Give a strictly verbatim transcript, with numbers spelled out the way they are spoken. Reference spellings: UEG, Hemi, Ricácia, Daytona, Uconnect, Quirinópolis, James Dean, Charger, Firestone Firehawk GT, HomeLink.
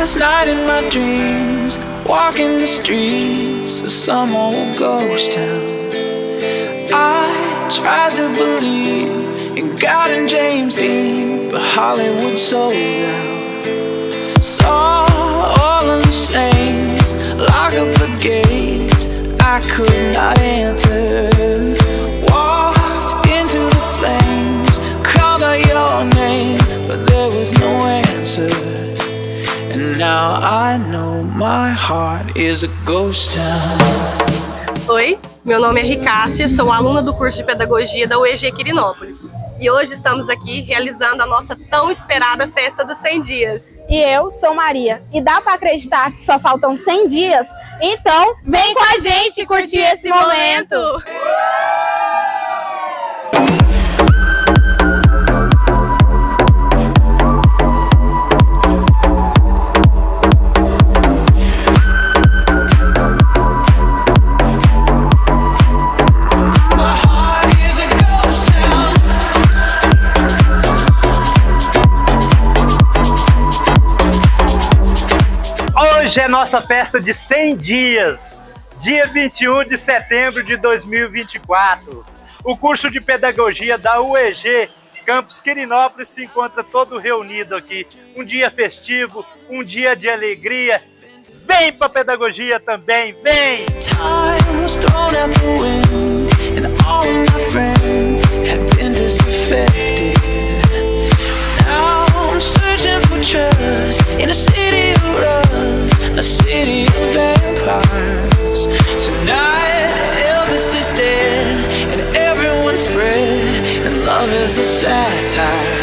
last night in my dreams, walking the streets of some old ghost town. I tried to believe in God and James Dean, but Hollywood sold out. Saw all of the saints lock up the gates I could not enter. Walked into the flames, called out your name, but there was no answer. And now I know my heart is a ghost town. Oi, meu nome é Ricácia, sou aluna do curso de Pedagogia da U E G Quirinópolis. E hoje estamos aqui realizando a nossa tão esperada Festa dos cem dias. E eu sou Maria, e dá para acreditar que só faltam cem dias? Então, vem, vem com a gente curtir esse momento! momento. Hoje é nossa festa de cem dias, dia vinte e um de setembro de dois mil e vinte e quatro. O curso de Pedagogia da U E G, Campus Quirinópolis, se encontra todo reunido aqui. Um dia festivo, um dia de alegria. Vem pra Pedagogia também, vem! A city of vampires. Tonight Elvis is dead and everyone's spread, and love is a satire.